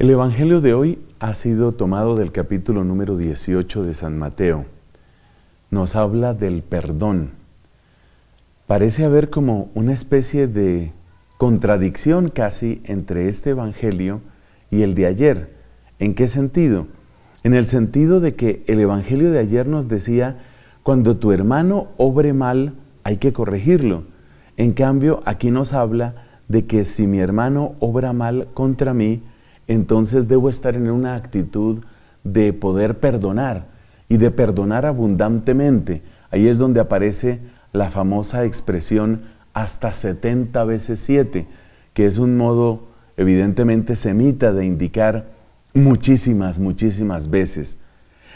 El Evangelio de hoy ha sido tomado del capítulo número 18 de San Mateo. Nos habla del perdón. Parece haber como una especie de contradicción casi entre este Evangelio y el de ayer. ¿En qué sentido? En el sentido de que el Evangelio de ayer nos decía, cuando tu hermano obre mal, hay que corregirlo. En cambio, aquí nos habla de que si mi hermano obra mal contra mí, entonces debo estar en una actitud de poder perdonar y de perdonar abundantemente. Ahí es donde aparece la famosa expresión hasta 70 veces 7, que es un modo evidentemente semita de indicar muchísimas, muchísimas veces.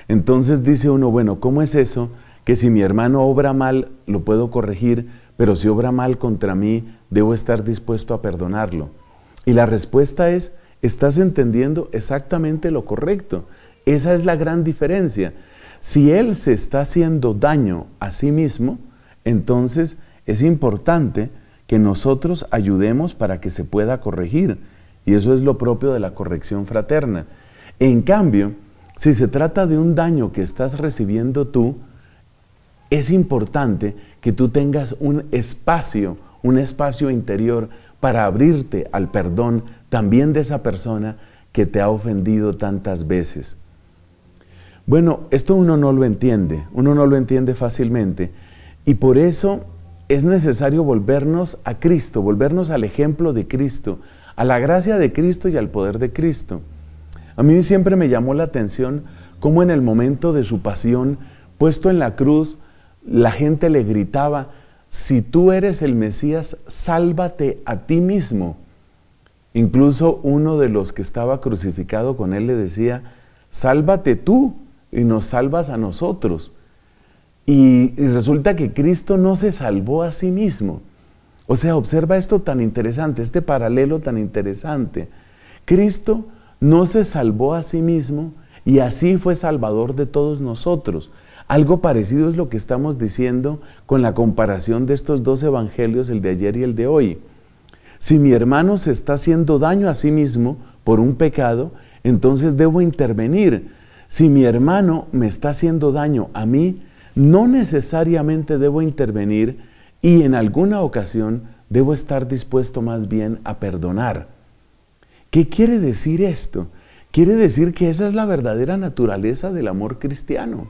Entonces dice uno, bueno, ¿cómo es eso? Que si mi hermano obra mal, lo puedo corregir, pero si obra mal contra mí, debo estar dispuesto a perdonarlo. Y la respuesta es, estás entendiendo exactamente lo correcto. Esa es la gran diferencia. Si él se está haciendo daño a sí mismo, entonces es importante que nosotros ayudemos para que se pueda corregir. Y eso es lo propio de la corrección fraterna. En cambio, si se trata de un daño que estás recibiendo tú, es importante que tú tengas un espacio interior para abrirte al perdón también de esa persona que te ha ofendido tantas veces. Bueno, esto uno no lo entiende fácilmente, y por eso es necesario volvernos a Cristo, volvernos al ejemplo de Cristo, a la gracia de Cristo y al poder de Cristo. A mí siempre me llamó la atención cómo en el momento de su pasión, puesto en la cruz, la gente le gritaba, si tú eres el Mesías, sálvate a ti mismo. Incluso uno de los que estaba crucificado con él le decía, sálvate tú y nos salvas a nosotros. Y resulta que Cristo no se salvó a sí mismo. O sea, observa esto tan interesante, este paralelo tan interesante. Cristo no se salvó a sí mismo y así fue salvador de todos nosotros. Algo parecido es lo que estamos diciendo con la comparación de estos dos evangelios, el de ayer y el de hoy. Si mi hermano se está haciendo daño a sí mismo por un pecado, entonces debo intervenir. Si mi hermano me está haciendo daño a mí, no necesariamente debo intervenir y en alguna ocasión debo estar dispuesto más bien a perdonar. ¿Qué quiere decir esto? Quiere decir que esa es la verdadera naturaleza del amor cristiano.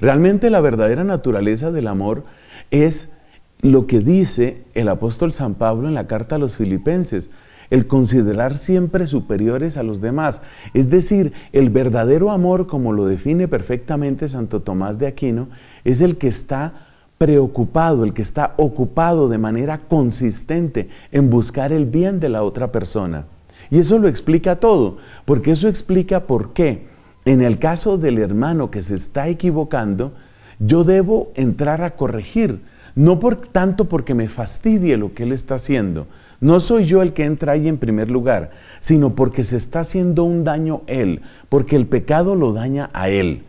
Realmente la verdadera naturaleza del amor es lo que dice el apóstol San Pablo en la carta a los Filipenses, el considerar siempre superiores a los demás. Es decir, el verdadero amor, como lo define perfectamente Santo Tomás de Aquino, es el que está preocupado, el que está ocupado de manera consistente en buscar el bien de la otra persona. Y eso lo explica todo, porque eso explica por qué. En el caso del hermano que se está equivocando, yo debo entrar a corregir, no por tanto porque me fastidie lo que él está haciendo. No soy yo el que entra ahí en primer lugar, sino porque se está haciendo un daño él, porque el pecado lo daña a él.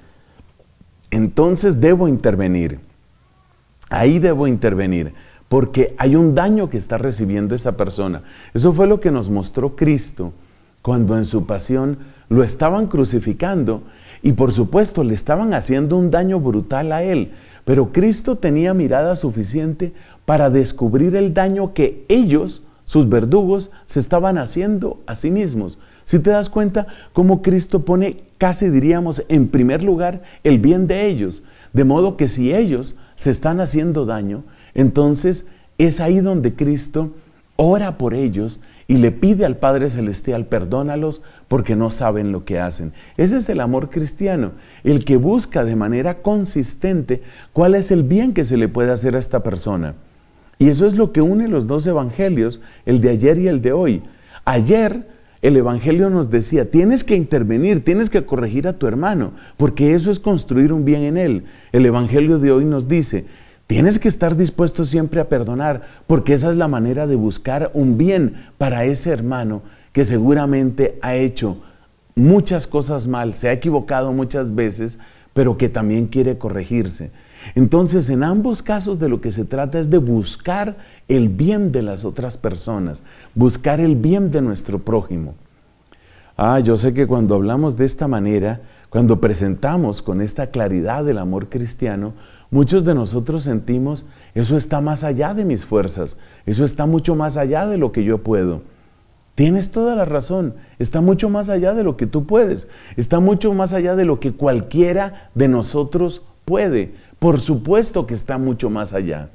Entonces debo intervenir, ahí debo intervenir, porque hay un daño que está recibiendo esa persona. Eso fue lo que nos mostró Cristo cuando en su pasión lo estaban crucificando y por supuesto le estaban haciendo un daño brutal a él, pero Cristo tenía mirada suficiente para descubrir el daño que ellos, sus verdugos, se estaban haciendo a sí mismos. Si te das cuenta cómo Cristo pone, casi diríamos, en primer lugar el bien de ellos, de modo que si ellos se están haciendo daño, entonces es ahí donde Cristo ora por ellos y le pide al Padre Celestial, perdónalos porque no saben lo que hacen. Ese es el amor cristiano, el que busca de manera consistente cuál es el bien que se le puede hacer a esta persona. Y eso es lo que une los dos evangelios, el de ayer y el de hoy. Ayer el evangelio nos decía, tienes que intervenir, tienes que corregir a tu hermano, porque eso es construir un bien en él. El evangelio de hoy nos dice, tienes que estar dispuesto siempre a perdonar, porque esa es la manera de buscar un bien para ese hermano que seguramente ha hecho muchas cosas mal, se ha equivocado muchas veces, pero que también quiere corregirse. Entonces, en ambos casos de lo que se trata es de buscar el bien de las otras personas, buscar el bien de nuestro prójimo. Ah, yo sé que cuando hablamos de esta manera, cuando presentamos con esta claridad el amor cristiano, muchos de nosotros sentimos, eso está más allá de mis fuerzas, eso está mucho más allá de lo que yo puedo. Tienes toda la razón, está mucho más allá de lo que tú puedes, está mucho más allá de lo que cualquiera de nosotros puede. Por supuesto que está mucho más allá.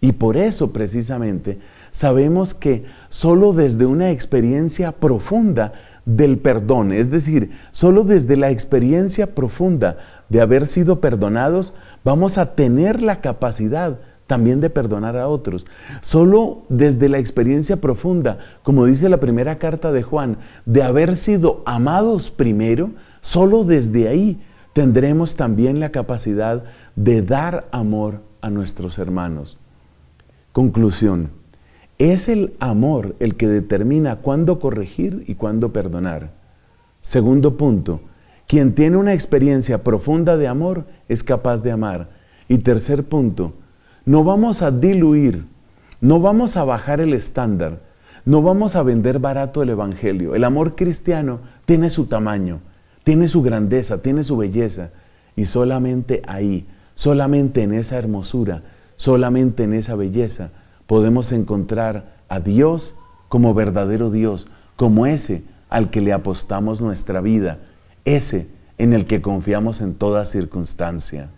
Y por eso, precisamente, sabemos que solo desde una experiencia profunda del perdón, es decir, solo desde la experiencia profunda de haber sido perdonados, vamos a tener la capacidad también de perdonar a otros. Solo desde la experiencia profunda, como dice la primera carta de Juan, de haber sido amados primero, solo desde ahí tendremos también la capacidad de dar amor a nuestros hermanos. Conclusión. Es el amor el que determina cuándo corregir y cuándo perdonar. Segundo punto, quien tiene una experiencia profunda de amor es capaz de amar. Y tercer punto, no vamos a diluir, no vamos a bajar el estándar, no vamos a vender barato el evangelio. El amor cristiano tiene su tamaño, tiene su grandeza, tiene su belleza. Y solamente ahí, solamente en esa hermosura, solamente en esa belleza podemos encontrar a Dios como verdadero Dios, como ese al que le apostamos nuestra vida, ese en el que confiamos en toda circunstancia.